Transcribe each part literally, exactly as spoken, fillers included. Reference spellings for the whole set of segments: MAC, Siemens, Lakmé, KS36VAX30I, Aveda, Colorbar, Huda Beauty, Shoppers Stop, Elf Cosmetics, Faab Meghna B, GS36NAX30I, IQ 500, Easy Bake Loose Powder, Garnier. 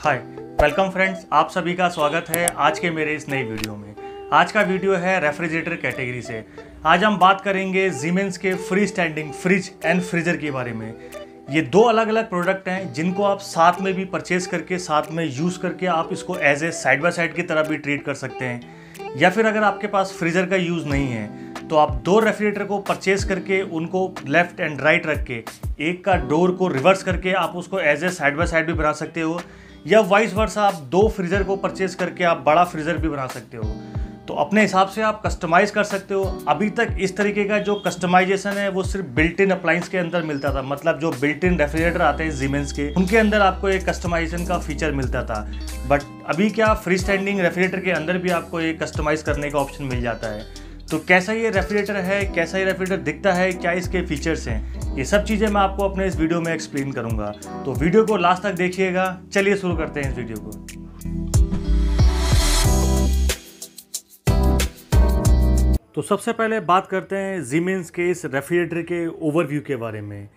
Hi welcome friends, आप सभी का स्वागत है आज के मेरे इस नए वीडियो में। आज का वीडियो है रेफ्रिजरेटर कैटेगरी से। आज हम बात करेंगे Siemens के free standing fridge and freezer के बारे में। ये दो अलग अलग प्रोडक्ट हैं जिनको आप साथ में भी परचेज करके साथ में यूज़ करके आप इसको as a side by side की तरह भी ट्रीट कर सकते हैं, या फिर अगर आपके पास फ्रीजर का यूज़ नहीं है तो आप दो रेफ्रिजरेटर को परचेज करके उनको लेफ्ट एंड राइट रख के एक का डोर को रिवर्स करके आप उसको as a side by side भी बना सकते हो, या वाइस वर्सा आप दो फ्रीजर को परचेज करके आप बड़ा फ्रीजर भी बना सकते हो। तो अपने हिसाब से आप कस्टमाइज़ कर सकते हो। अभी तक इस तरीके का जो कस्टमाइजेशन है वो सिर्फ बिल्ट इन अप्लाइंस के अंदर मिलता था, मतलब जो बिल्ट इन रेफ्रिजरेटर आते हैं Siemens के उनके अंदर आपको एक कस्टमाइजेशन का फीचर मिलता था। बट अभी क्या फ्री स्टैंडिंग रेफ्रिजरेटर के अंदर भी आपको ये कस्टमाइज़ करने का ऑप्शन मिल जाता है। तो कैसा ये रेफ्रिजरेटर है, कैसा ये रेफ्रिजरेटर दिखता है, क्या इसके फीचर्स हैं, ये सब चीज़ें मैं आपको अपने इस वीडियो में एक्सप्लेन करूँगा। तो वीडियो को लास्ट तक देखिएगा। चलिए शुरू करते हैं इस वीडियो को। तो सबसे पहले बात करते हैं Siemens के इस रेफ्रिजरेटर के ओवरव्यू के बारे में।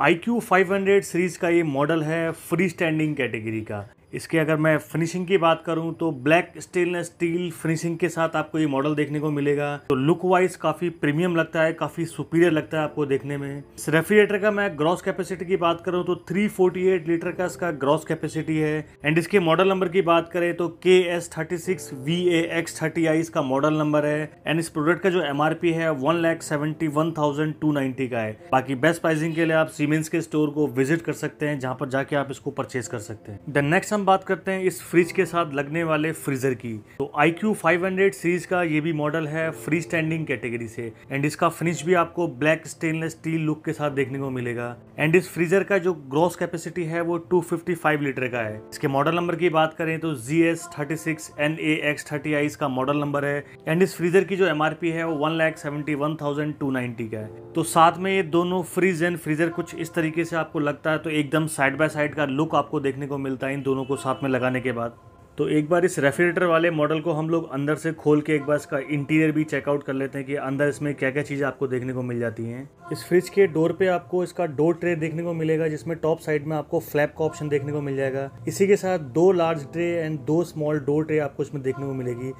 I Q five hundred series का ये मॉडल है फ्री स्टैंडिंग कैटेगरी का। इसके अगर मैं फिनिशिंग की बात करूं तो ब्लैक स्टेनलेस स्टील फिनिशिंग के साथ आपको ये मॉडल देखने को मिलेगा। तो लुक वाइज काफ़ी प्रीमियम लगता है, काफ़ी सुपीरियर लगता है आपको देखने में। इस रेफ्रिजरेटर का मैं ग्रॉस कैपेसिटी की बात करूं तो तीन सौ अड़तालीस लीटर का इसका ग्रॉस कैपेसिटी है। एंड इसके मॉडल नंबर की बात करें तो K S thirty six V A X thirty I इसका मॉडल नंबर है। एंड इस प्रोडक्ट का जो एम आर पी है one lakh seventy one thousand two ninety का है। बाकी बेस्ट प्राइसिंग के लिए आप Siemens के स्टोर को विजिट कर सकते हैं, जहाँ पर जाके आप इसको परचेज कर सकते हैं। देन नेक्स्ट हम बात करते हैं इस फ्रिज के साथ लगने वाले फ्रीजर की। तो I Q five hundred series का ये भी मॉडल है फ्री स्टैंडिंग कैटेगरी से। एंड इसका फिनिश भी आपको ब्लैक स्टेनलेस स्टील लुक के साथ देखने को मिलेगा। एंड इस फ्रीजर का जो ग्रॉस कैपेसिटी है वो दो सौ पचपन लीटर का है। इसके मॉडल नंबर की बात करें तो G S thirty six N A X thirty I इसका मॉडल नंबर है। एंड इस फ्रीजर की जो एमआरपी है वो one lakh seventy one thousand two ninety का है। तो साथ में ये दोनों फ्रिज एंड फ्रीजर कुछ इस तरीके से आपको लगता है, तो एकदम साइड बाय साइड का लुक आपको देखने को मिलता है इन दोनों को साथ में लगाने के बाद। तो एक बार इस रेफ्रिजरेटर वाले मॉडल को हम लोग अंदर से खोल के एक बार इसका इंटीरियर भी चेकआउट कर लेते हैं कि अंदर इसमें क्या क्या चीज़ें आपको देखने को मिल जाती हैं। इस फ्रिज के डोर पे आपको इसका डोर ट्रे देखने को मिलेगा, जिसमें टॉप साइड में आपको फ्लैप का ऑप्शन देखने को मिल जाएगा। इसी के साथ दो लार्ज ट्रे एंड दो स्मॉल डोर ट्रे आपको इसमें देखने को मिलेगी।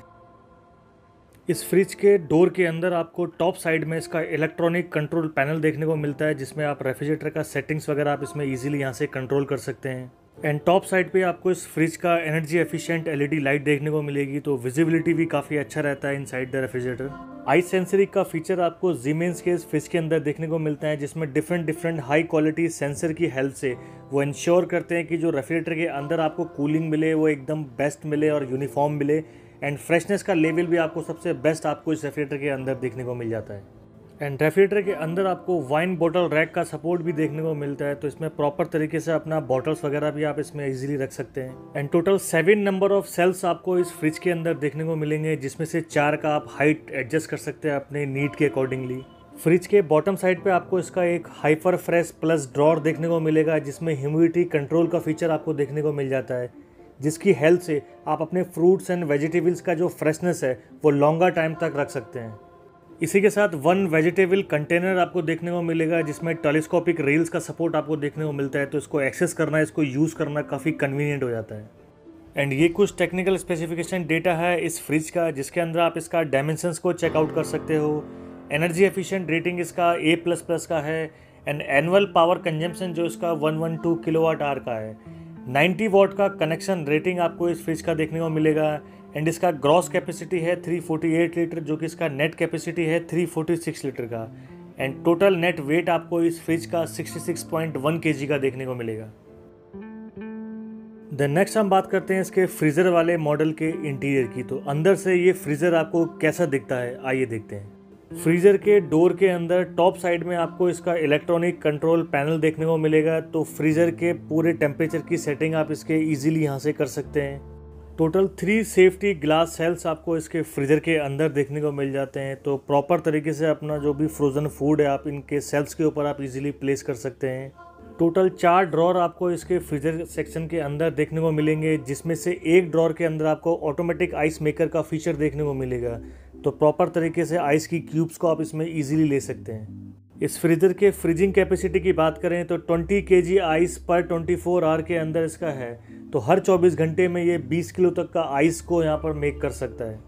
इस फ्रिज के डोर के अंदर आपको टॉप साइड में इसका इलेक्ट्रॉनिक कंट्रोल पैनल देखने को मिलता है, जिसमें आप रेफ्रिजरेटर का सेटिंग्स वगैरह आप इसमें ईजिली यहाँ से कंट्रोल कर सकते हैं। एंड टॉप साइड पे आपको इस फ्रिज का एनर्जी एफिशिएंट एलईडी लाइट देखने को मिलेगी, तो विजिबिलिटी भी काफ़ी अच्छा रहता है inside the refrigerator. I sensory का फीचर आपको Siemens के इस फ्रिज के अंदर देखने को मिलता है, जिसमें different different high quality sensor की हेल्प से वो इंश्योर करते हैं कि जो रेफ्रिजरेटर के अंदर आपको कूलिंग मिले वो एकदम बेस्ट मिले और यूनिफॉर्म मिले। एंड फ्रेशनेस का लेवल भी आपको सबसे बेस्ट आपको इस रेफ्रिजरेटर के अंदर देखने को मिल जाता है। एंड रेफ्रिजरेटर के अंदर आपको वाइन बोतल रैक का सपोर्ट भी देखने को मिलता है, तो इसमें प्रॉपर तरीके से अपना बॉटल्स वगैरह भी आप इसमें इजीली रख सकते हैं। And total seven number of sales आपको इस फ्रिज के अंदर देखने को मिलेंगे, जिसमें से चार का आप हाइट एडजस्ट कर सकते हैं अपने नीड के अकॉर्डिंगली। फ्रिज के बॉटम साइड पे आपको इसका एक हाइपरफ्रेश प्लस ड्रॉअर देखने को मिलेगा, जिसमें ह्यूमिडिटी कंट्रोल का फीचर आपको देखने को मिल जाता है, जिसकी हेल्प से आप अपने फ्रूट्स एंड वेजिटेबल्स का जो फ्रेशनेस है वो लॉन्गर टाइम तक रख सकते हैं। इसी के साथ वन वेजिटेबल कंटेनर आपको देखने को मिलेगा, जिसमें टेलीस्कोपिक रेल्स का सपोर्ट आपको देखने को मिलता है, तो इसको एक्सेस करना, इसको यूज़ करना काफ़ी कन्वीनियंट हो जाता है। एंड ये कुछ टेक्निकल स्पेसिफिकेशन डेटा है इस फ्रिज का, जिसके अंदर आप इसका डायमेंशंस को चेकआउट कर सकते हो। एनर्जी एफिशिएंट रेटिंग इसका ए प्लस प्लस का है। एंड एनुअल पावर कंजम्पशन जो इसका one one two kilowatt hour का है। नाइन्टी वाट का कनेक्शन रेटिंग आपको इस फ्रिज का देखने को मिलेगा। एंड इसका ग्रॉस कैपेसिटी है तीन सौ अड़तालीस लीटर, जो कि इसका नेट कैपेसिटी है तीन सौ छियालीस लीटर का। एंड टोटल नेट वेट आपको इस फ्रिज का छियासठ पॉइंट एक केजी का देखने को मिलेगा। द नेक्स्ट हम बात करते हैं इसके फ्रीजर वाले मॉडल के इंटीरियर की। तो अंदर से ये फ्रीजर आपको कैसा दिखता है, आइए देखते हैं। फ्रीजर के डोर के अंदर टॉप साइड में आपको इसका इलेक्ट्रॉनिक कंट्रोल पैनल देखने को मिलेगा, तो फ्रीजर के पूरे टेम्परेचर की सेटिंग आप इसके इजीली यहाँ से कर सकते हैं। Total three safety glass shelves आपको इसके फ्रीजर के अंदर देखने को मिल जाते हैं, तो प्रॉपर तरीके से अपना जो भी फ्रोज़न फूड है आप इनके सेल्स के ऊपर आप इजीली प्लेस कर सकते हैं। टोटल चार ड्रॉर आपको इसके फ्रीजर सेक्शन के अंदर देखने को मिलेंगे, जिसमें से एक ड्रॉर के अंदर आपको ऑटोमेटिक आइस मेकर का फीचर देखने को मिलेगा, तो प्रॉपर तरीके से आइस की क्यूब्स को आप इसमें ईजिली ले सकते हैं। इस फ्रीज़र के फ्रीजिंग कैपेसिटी की बात करें तो बीस केजी आइस पर चौबीस आवर के अंदर इसका है, तो हर चौबीस घंटे में ये बीस किलो तक का आइस को यहाँ पर मेक कर सकता है।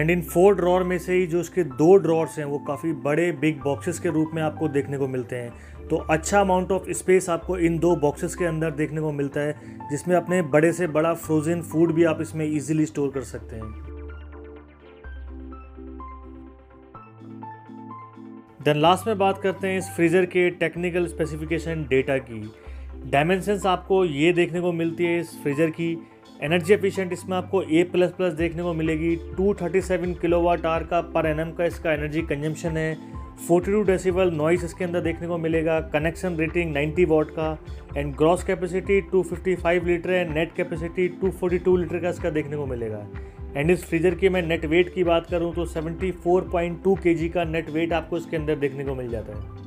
एंड इन फोर ड्रॉर में से ही जो इसके दो ड्रॉर्स हैं वो काफ़ी बड़े बिग बॉक्सेस के रूप में आपको देखने को मिलते हैं, तो अच्छा अमाउंट ऑफ स्पेस आपको इन दो बॉक्सेस के अंदर देखने को मिलता है, जिसमें अपने बड़े से बड़ा फ्रोजन फूड भी आप इसमें ईजिली स्टोर कर सकते हैं। देन लास्ट में बात करते हैं इस फ्रीज़र के टेक्निकल स्पेसिफिकेशन डेटा की। डायमेंशंस आपको ये देखने को मिलती है इस फ्रीज़र की। एनर्जी एफिशिएंट इसमें आपको ए प्लस प्लस देखने को मिलेगी। दो सौ सैंतीस किलोवाट आवर का पर एनम का इसका एनर्जी कंजम्पशन है। बयालीस डेसिबल नॉइस इसके अंदर देखने को मिलेगा। कनेक्शन रेटिंग नब्बे वाट का एंड ग्रॉस कैपेसिटी दो सौ पचपन लीटर एंड नेट कैपेसिटी दो सौ बयालीस लीटर का इसका देखने को मिलेगा। एंड इस फ्रीज़र के मैं नेट वेट की बात करूं तो चौहत्तर पॉइंट दो केजी का नेट वेट आपको इसके अंदर देखने को मिल जाता है।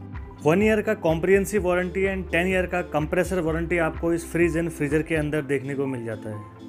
वन ईयर का comprehensive warranty and ten year का कंप्रेसर वारंटी आपको इस फ्रीज एंड फ्रीज़र के अंदर देखने को मिल जाता है।